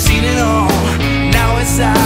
seen it all. Now it's out.